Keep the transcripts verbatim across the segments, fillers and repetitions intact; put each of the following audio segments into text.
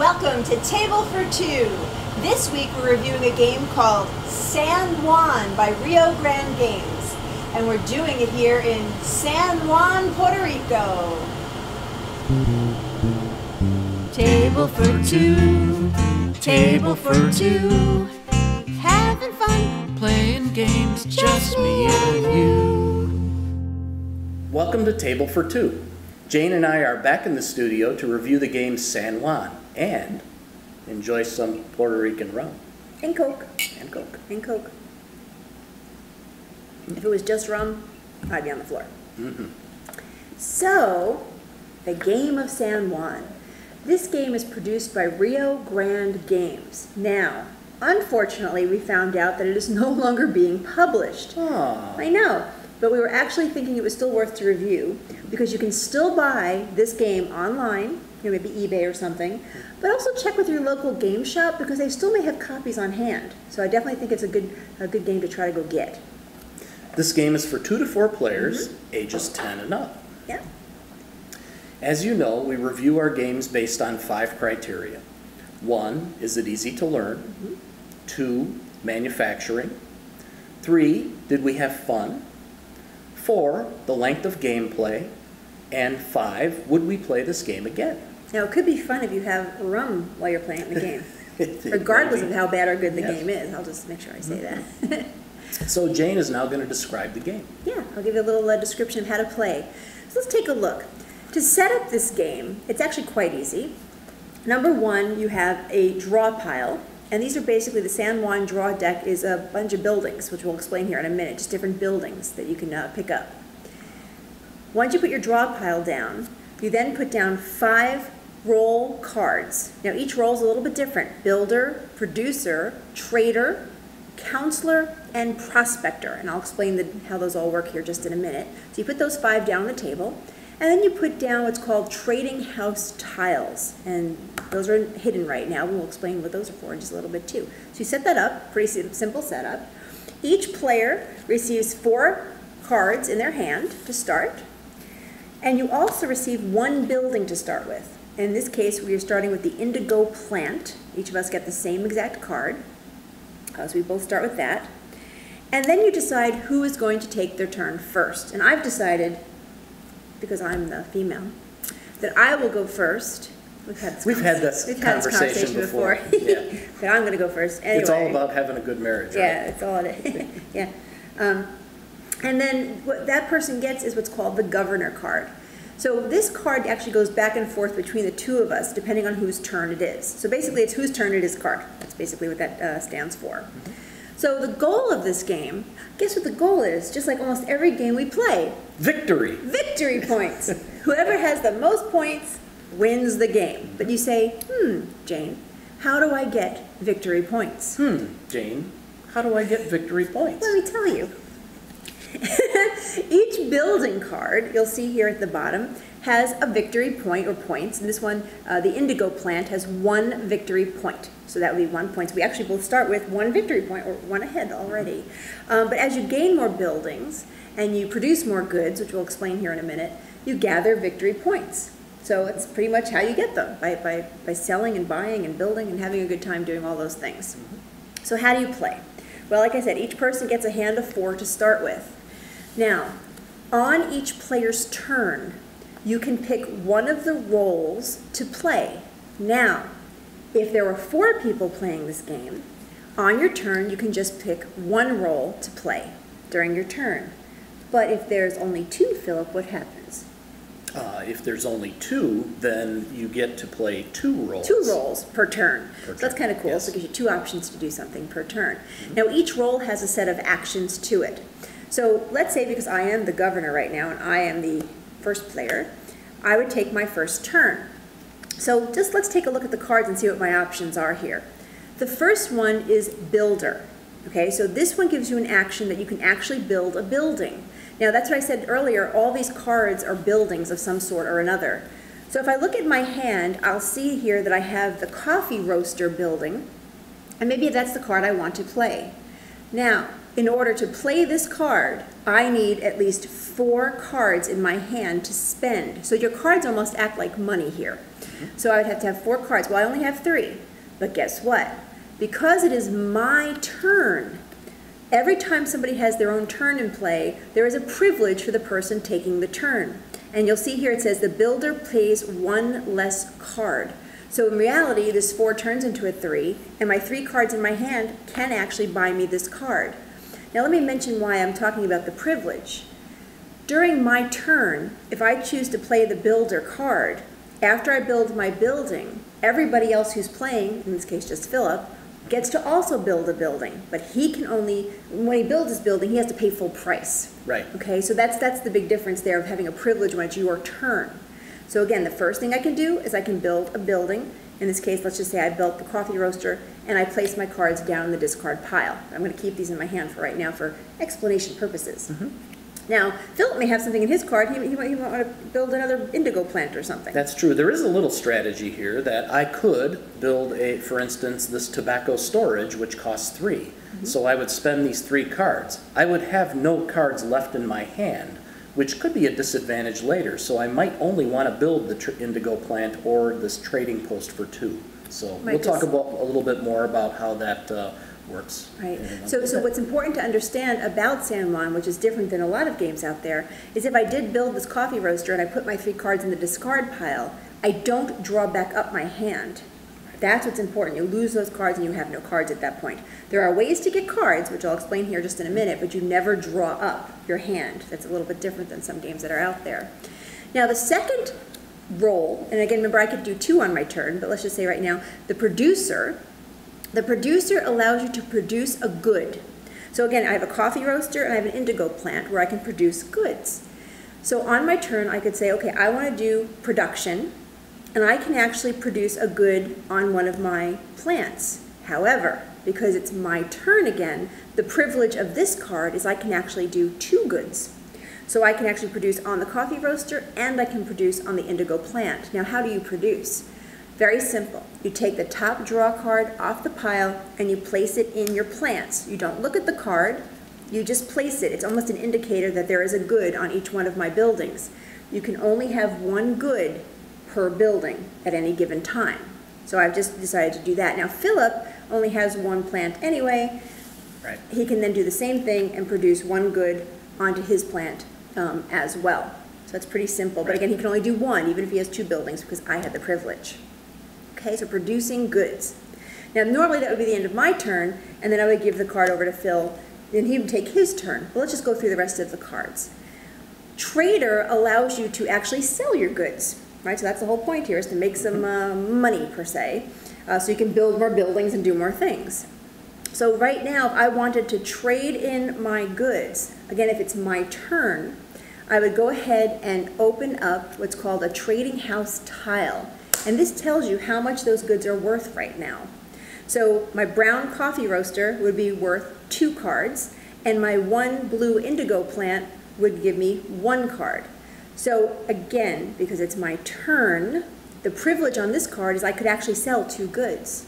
Welcome to Table for Two. This week we're reviewing a game called San Juan by Rio Grande Games. And we're doing it here in San Juan, Puerto Rico. Table for two, table for two. Having fun, playing games, just me and you. Welcome to Table for Two. Jane and I are back in the studio to review the game San Juan and enjoy some Puerto Rican rum. And Coke. And Coke. And Coke. If it was just rum, I'd be on the floor. Mm-hmm. So, the game of San Juan. This game is produced by Rio Grande Games. Now, unfortunately, we found out that it is no longer being published. Aww. I know. But we were actually thinking it was still worth to review because you can still buy this game online, you know, maybe eBay or something, but also check with your local game shop because they still may have copies on hand. So I definitely think it's a good, a good game to try to go get. This game is for two to four players, mm-hmm. ages ten and up. Yeah. As you know, we review our games based on five criteria. One, is it easy to learn? Mm-hmm. Two, manufacturing. Three, did we have fun? Four, the length of gameplay, and five, would we play this game again? Now, it could be fun if you have rum while you're playing the game, regardless of how bad or good the yes. game is. I'll just make sure I say mm-hmm. that. So Jane is now going to describe the game. Yeah, I'll give you a little uh, description of how to play. So let's take a look. To set up this game, it's actually quite easy. Number one, you have a draw pile. And these are basically, the San Juan draw deck is a bunch of buildings, which we'll explain here in a minute, just different buildings that you can uh, pick up. Once you put your draw pile down, you then put down five roll cards. Now each roll is a little bit different. Builder, producer, trader, counselor, and prospector. And I'll explain the, how those all work here just in a minute. So you put those five down on the table, and then you put down what's called trading house tiles. And those are hidden right now. We'll explain what those are for in just a little bit too. So you set that up, pretty simple setup. Each player receives four cards in their hand to start. And you also receive one building to start with. In this case, we are starting with the indigo plant. Each of us get the same exact card. So we both start with that. And then you decide who is going to take their turn first. And I've decided, because I'm the female, that I will go first. We've had this, We've had this, We've had this conversation, conversation before. before. Yeah. But I'm going to go first. Anyway. It's all about having a good marriage, right? Yeah, it's all it is. yeah. Um, and then what that person gets is what's called the governor card. So this card actually goes back and forth between the two of us, depending on whose turn it is. So basically, it's whose turn it is card. That's basically what that uh, stands for. Mm-hmm. So the goal of this game, guess what the goal is? Just like almost every game we play. Victory. Victory points. Whoever has the most points wins the game. But you say, hmm, Jane, how do I get victory points? Hmm, Jane, how do I get victory points? Let me tell you. Each building card, you'll see here at the bottom, has a victory point or points. And this one, uh, the indigo plant, has one victory point. So that would be one point. So we actually both start with one victory point or one ahead already. Um, but as you gain more buildings and you produce more goods, which we'll explain here in a minute, you gather victory points. So it's pretty much how you get them, by, by, by selling and buying and building and having a good time doing all those things. So how do you play? Well, like I said, each person gets a hand of four to start with. Now, on each player's turn, you can pick one of the roles to play. Now, if there were four people playing this game, on your turn you can just pick one role to play during your turn. But if there's only two, Philip, what happens? Uh, if there's only two, then you get to play two roles. Two roles per turn. Per turn. So that's kind of cool. Yes. So it gives you two options to do something per turn. Mm-hmm. Now each role has a set of actions to it. So let's say, because I am the governor right now and I am the first player, I would take my first turn. So just let's take a look at the cards and see what my options are here. The first one is builder. Okay, so this one gives you an action that you can actually build a building. Now that's what I said earlier, all these cards are buildings of some sort or another. So if I look at my hand, I'll see here that I have the coffee roaster building, and maybe that's the card I want to play. Now, in order to play this card, I need at least four cards in my hand to spend. So your cards almost act like money here. So I would have to have four cards. Well, I only have three, but guess what? Because it is my turn, every time somebody has their own turn in play, there is a privilege for the person taking the turn. And you'll see here it says the builder plays one less card. So in reality, this four turns into a three, and my three cards in my hand can actually buy me this card. Now let me mention why I'm talking about the privilege. During my turn, if I choose to play the builder card, after I build my building, everybody else who's playing, in this case just Philip, gets to also build a building, but he can only, when he builds his building, he has to pay full price. Right. Okay, so that's, that's the big difference there of having a privilege when it's your turn. So again, the first thing I can do is I can build a building. In this case, let's just say I built the coffee roaster and I place my cards down in the discard pile. I'm gonna keep these in my hand for right now for explanation purposes. Mm-hmm. Now, Philip may have something in his card. He, he, he might want to build another indigo plant or something. That's true. There is a little strategy here that I could build a, for instance, this tobacco storage, which costs three. Mm-hmm. So I would spend these three cards. I would have no cards left in my hand, which could be a disadvantage later. So I might only want to build the tr indigo plant or this trading post for two. So might we'll talk about a little bit more about how that uh, works. Right. So, so what's important to understand about San Juan, which is different than a lot of games out there, is if I did build this coffee roaster and I put my three cards in the discard pile, I don't draw back up my hand. That's what's important. You lose those cards and you have no cards at that point. There are ways to get cards, which I'll explain here just in a minute, but you never draw up your hand. That's a little bit different than some games that are out there. Now the second role, and again remember I could do two on my turn, but let's just say right now, the producer, The producer allows you to produce a good. So again, I have a coffee roaster and I have an indigo plant where I can produce goods. So on my turn, I could say, okay, I want to do production, and I can actually produce a good on one of my plants. However, because it's my turn again, the privilege of this card is I can actually do two goods. So I can actually produce on the coffee roaster and I can produce on the indigo plant. Now, how do you produce? Very simple. You take the top draw card off the pile and you place it in your plants. You don't look at the card, you just place it. It's almost an indicator that there is a good on each one of my buildings. You can only have one good per building at any given time. So I've just decided to do that. Now Philip only has one plant anyway. Right. He can then do the same thing and produce one good onto his plant um, as well. So it's pretty simple. Right. But again, he can only do one, even if he has two buildings, because I had the privilege. Okay, so producing goods. Now normally that would be the end of my turn, and then I would give the card over to Phil, then he would take his turn. But let's just go through the rest of the cards. Trader allows you to actually sell your goods, right? So that's the whole point here, is to make some uh, money per se, uh, so you can build more buildings and do more things. So right now, if I wanted to trade in my goods, again, if it's my turn, I would go ahead and open up what's called a trading house tile. And this tells you how much those goods are worth right now. So my brown coffee roaster would be worth two cards, and my one blue indigo plant would give me one card. So again, because it's my turn, the privilege on this card is I could actually sell two goods.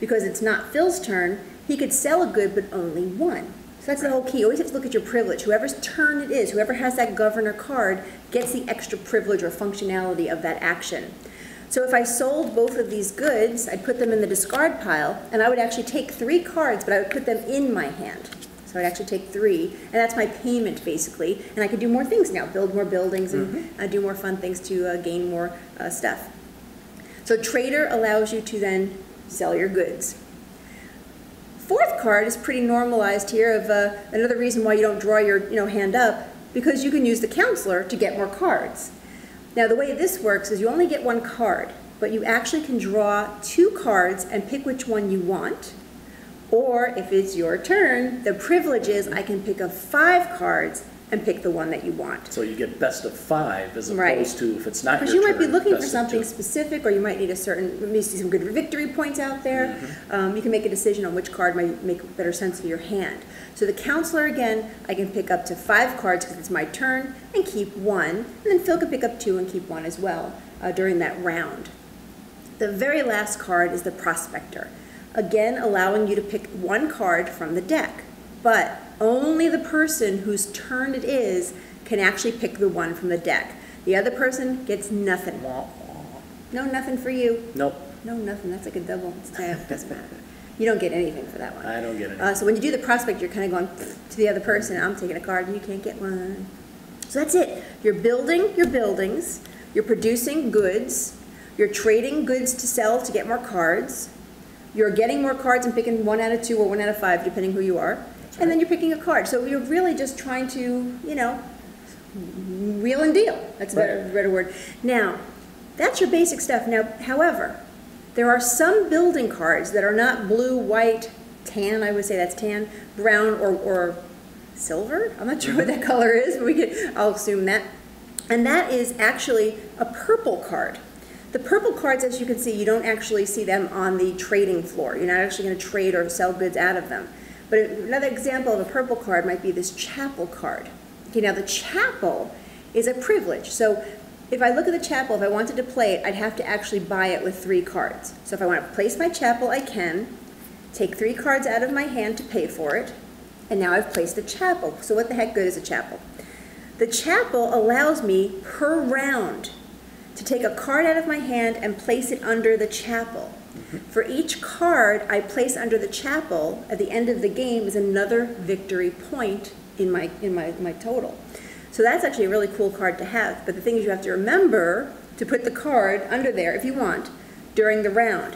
Because it's not Phil's turn, he could sell a good but only one. So that's the whole key. You always have to look at your privilege. Whoever's turn it is, whoever has that governor card, gets the extra privilege or functionality of that action. So if I sold both of these goods, I'd put them in the discard pile, and I would actually take three cards, but I would put them in my hand. So I'd actually take three, and that's my payment, basically. And I could do more things now, build more buildings and mm-hmm. uh, do more fun things to uh, gain more uh, stuff. So trader allows you to then sell your goods. Fourth card is pretty normalized here of uh, another reason why you don't draw your you know, hand up, because you can use the counselor to get more cards. Now the way this works is you only get one card, but you actually can draw two cards and pick which one you want. Or if it's your turn, the privilege is I can pick up five cards and pick the one that you want. So you get best of five as opposed right. to if it's not your turn. Because you might be looking for something specific, or you might need a certain, maybe see some good victory points out there. Mm-hmm. um, you can make a decision on which card might make better sense for your hand. So the counselor, again, I can pick up to five cards because it's my turn and keep one. And then Phil can pick up two and keep one as well uh, during that round. The very last card is the prospector. Again, allowing you to pick one card from the deck. but only the person whose turn it is can actually pick the one from the deck. The other person gets nothing. No nothing for you. Nope. No nothing. That's like a double. It's tab. Doesn't matter. You don't get anything for that one. I don't get anything. Uh, so when you do the prospect, you're kind of going to the other person. I'm taking a card and you can't get one. So that's it. You're building your buildings. You're producing goods. You're trading goods to sell to get more cards. You're getting more cards and picking one out of two or one out of five, depending who you are. That's and right. Then you're picking a card. So you're really just trying to, you know, wheel and deal. That's a right. better, better word. Now, that's your basic stuff. Now, however, there are some building cards that are not blue, white, tan, I would say that's tan, brown, or, or silver. I'm not sure what that color is, but we could, I'll assume that. And that is actually a purple card. The purple cards, as you can see, you don't actually see them on the trading floor. You're not actually going to trade or sell goods out of them. But another example of a purple card might be this chapel card. Okay, now the chapel is a privilege. So if I look at the chapel, if I wanted to play it, I'd have to actually buy it with three cards. So if I want to place my chapel, I can take three cards out of my hand to pay for it. And now I've placed the chapel. So what the heck good is a chapel? The chapel allows me per round to take a card out of my hand and place it under the chapel. For each card I place under the chapel, at the end of the game is another victory point in my, in my, my total. So that's actually a really cool card to have, but the thing is you have to remember to put the card under there, if you want, during the round.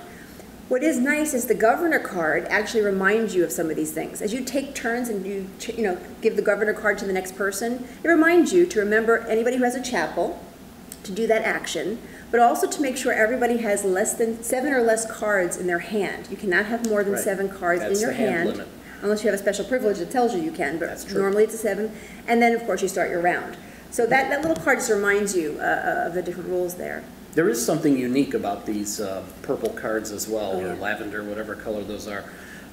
What is nice is the governor card actually reminds you of some of these things. As you take turns and you, you know, give the governor card to the next person, it reminds you to remember anybody who has a chapel, to do that action, but also to make sure everybody has less than seven or less cards in their hand. You cannot have more than right. seven cards That's in your hand, hand unless you have a special privilege that tells you you can, but That's normally it's a seven. And then, of course, you start your round. So that, that little card just reminds you uh, of the different rules there. There is something unique about these uh, purple cards as well, oh, or yeah. lavender, whatever color those are.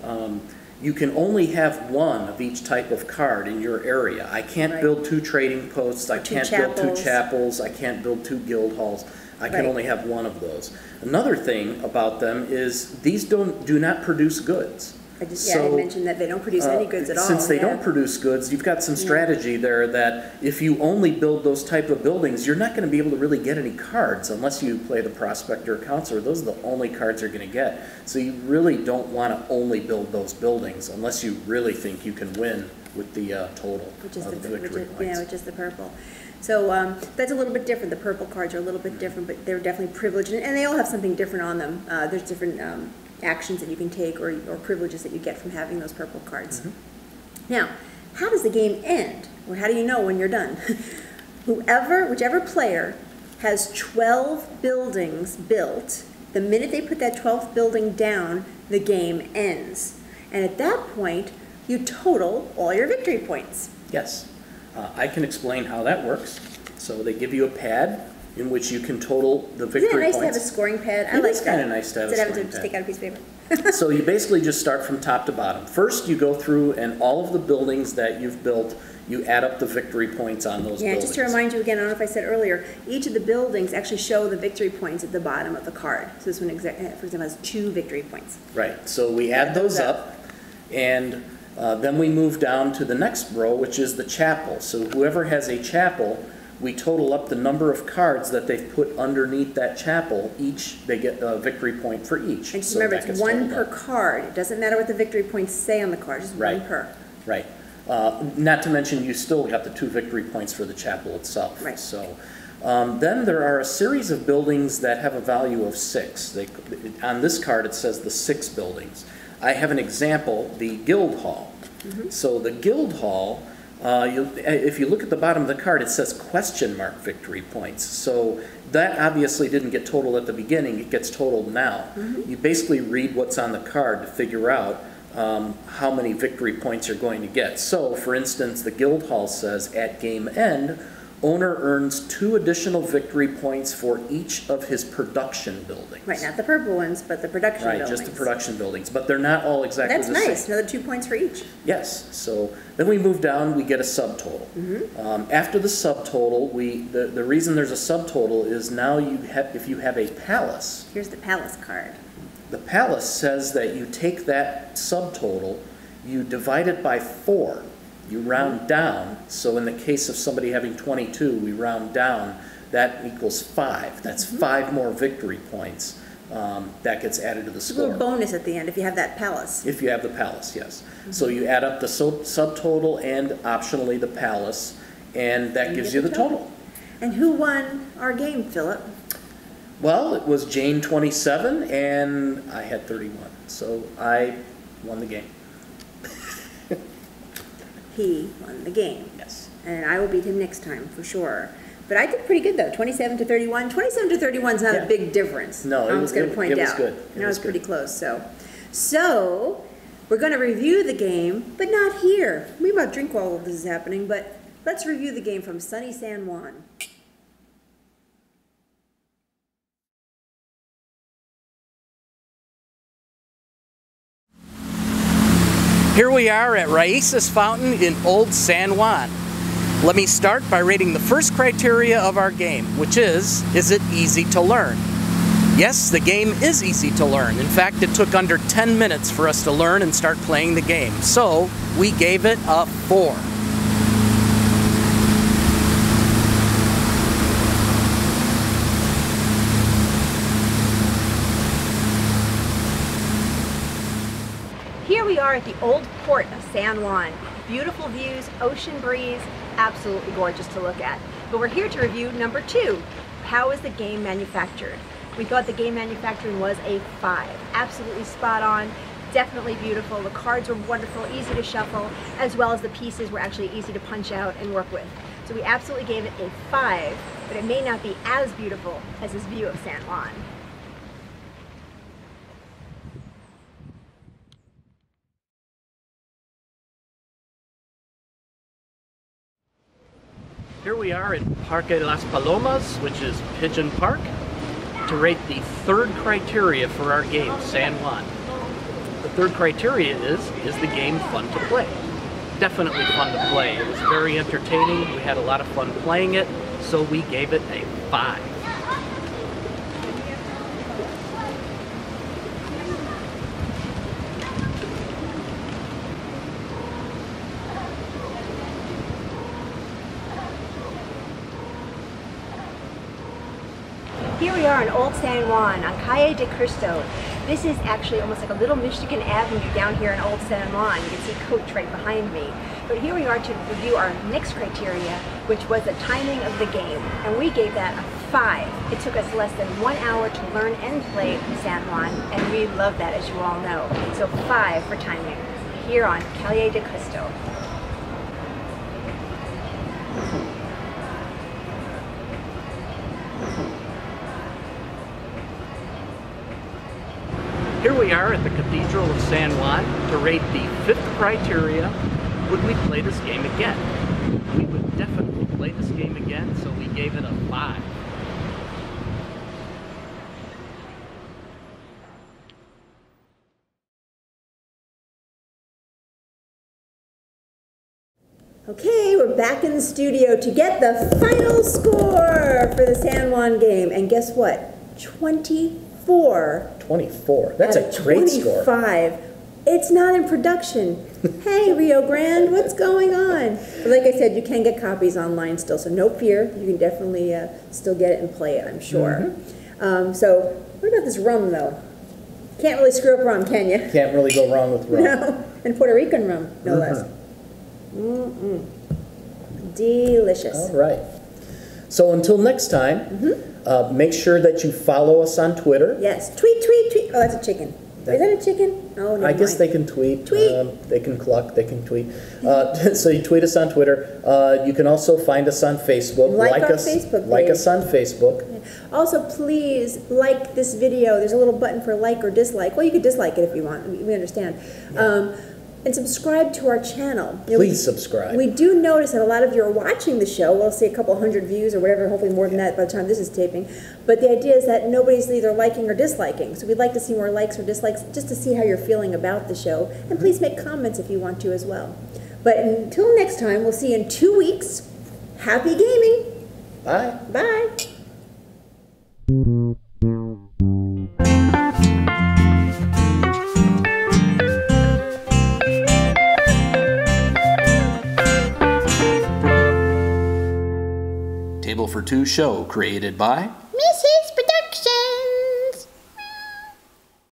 Um, You can only have one of each type of card in your area. I can't right. build two trading posts, I can't chapels. build two chapels, I can't build two guild halls. I can right. only have one of those. Another thing about them is these don't, do not produce goods. I just, so, yeah, I mentioned that they don't produce uh, any goods at all. Since they yeah. don't produce goods, you've got some strategy there that if you only build those type of buildings, you're not going to be able to really get any cards unless you play the prospect or counselor. Those are the only cards you're going to get. So you really don't want to only build those buildings unless you really think you can win with the uh, total, which is uh, the, the victory which is, points. Yeah, which is the purple. So um, that's a little bit different. The purple cards are a little bit different, but they're definitely privileged, and they all have something different on them. Uh, there's different um, actions that you can take or, or privileges that you get from having those purple cards. Mm-hmm. Now, how does the game end? Or how do you know when you're done? Whoever, whichever player has twelve buildings built, the minute they put that twelfth building down, the game ends. And at that point, you total all your victory points. Yes. Uh, I can explain how that works. So they give you a pad in which you can total the victory points. Isn't it nice points. to have a scoring pad? I it like is that. It's kind of nice to have Instead a scoring pad. Instead of having to just take out a piece of paper. So you basically just start from top to bottom. First, you go through and all of the buildings that you've built, you add up the victory points on those yeah, buildings. Yeah, just to remind you again, I don't know if I said earlier, each of the buildings actually show the victory points at the bottom of the card. So this one, for example, has two victory points. Right. So we add yeah, those up, up and uh, then we move down to the next row, which is the chapel. So whoever has a chapel, we total up the number of cards that they've put underneath that chapel. Each, they get a victory point for each. And just so remember, it's one per up. card. It doesn't matter what the victory points say on the card. It's right. one per. Right. Uh, not to mention, you still got the two victory points for the chapel itself. Right. So, um, then there are a series of buildings that have a value of six. They, on this card, it says the six buildings. I have an example, the guild hall. Mm-hmm. So the guild hall, Uh, you, if you look at the bottom of the card, it says question mark victory points. So that obviously didn't get totaled at the beginning. It gets totaled now. Mm-hmm. You basically read what's on the card to figure out um, how many victory points you're going to get. So, for instance, the guild hall says, at game end, owner earns two additional victory points for each of his production buildings. Right, not the purple ones, but the production right, buildings. Right, just the production buildings, but they're not all exactly That's the nice. same. That's nice, another two points for each. Yes, so then we move down, we get a subtotal. Mm-hmm. um, after the subtotal, we the, the reason there's a subtotal is now you have, if you have a palace. Here's the palace card. The palace says that you take that subtotal you divide it by four. You round down, so in the case of somebody having twenty-two, we round down, that equals five. That's mm-hmm. five more victory points um, that gets added to the score. A little bonus at the end if you have that palace. If you have the palace, yes. Mm-hmm. So you add up the sub subtotal and optionally the palace, and that and gives you the, the total. total. And who won our game, Philip? Well, it was Jane twenty-seven, and I had thirty-one, so I won the game. He won the game. Yes. And I will beat him next time for sure. But I did pretty good though, twenty-seven to thirty-one. twenty-seven to thirty-one is not yeah. a big difference. No, I was going to point it out. It was good. It no, was, was pretty good. close. So, so we're going to review the game, but not here. We might drink while this is happening, but let's review the game from sunny San Juan. Here we are at Raices Fountain in Old San Juan. Let me start by rating the first criteria of our game, which is, is it easy to learn? Yes, the game is easy to learn. In fact, it took under ten minutes for us to learn and start playing the game. So we gave it a four. Here we are at the old port of San Juan. Beautiful views, ocean breeze, absolutely gorgeous to look at. But we're here to review number two. How is the game manufactured? We thought the game manufacturing was a five. Absolutely spot on, definitely beautiful. The cards were wonderful, easy to shuffle, as well as the pieces were actually easy to punch out and work with. So we absolutely gave it a five, but it may not be as beautiful as this view of San Juan. Here we are at Parque Las Palomas, which is Pigeon Park, to rate the third criteria for our game, San Juan. The third criteria is, is the game fun to play? Definitely fun to play. It was very entertaining. We had a lot of fun playing it, so we gave it a five. Here we are in Old San Juan on Calle de Cristo. This is actually almost like a little Michigan Avenue down here in Old San Juan. You can see Coach right behind me. But here we are to review our next criteria, which was the timing of the game. And we gave that a five. It took us less than one hour to learn and play in San Juan, and we love that, as you all know. So five for timing here on Calle de Cristo. Here we are at the Cathedral of San Juan to rate the fifth criteria. Would we play this game again? We would definitely play this game again, so we gave it a five. Okay, we're back in the studio to get the final score for the San Juan game. And guess what? twenty-four. twenty-four. That's a great score. twenty-five. It's not in production. Hey, Rio Grande, what's going on? But like I said, you can get copies online still, so no fear. You can definitely uh, still get it and play it, I'm sure. Mm-hmm. um, so, what about this rum, though? Can't really screw up rum, can you? Can't really go wrong with rum. No, and Puerto Rican rum, no mm-hmm. less. Mm-mm. Delicious. All right. So until next time, mm-hmm. uh, make sure that you follow us on Twitter. Yes, tweet, tweet, tweet. Oh, that's a chicken. That, Is that a chicken? Oh, no. I guess they can tweet. Tweet. Um, they can cluck. They can tweet. Uh, so you tweet us on Twitter. Uh, you can also find us on Facebook. Like, like our us, Facebook. Like page. us on Facebook. Also, please like this video. There's a little button for like or dislike. Well, you could dislike it if you want. We understand. Yeah. Um, And subscribe to our channel. You know, Please we, subscribe. We do notice that a lot of you are watching the show. We'll see a couple hundred views or whatever, hopefully more than that by the time this is taping. But the idea is that nobody's either liking or disliking. So we'd like to see more likes or dislikes just to see how you're feeling about the show. And please make comments if you want to as well. But until next time, we'll see you in two weeks. Happy gaming. Bye. Bye. Thank you. Two Show, created by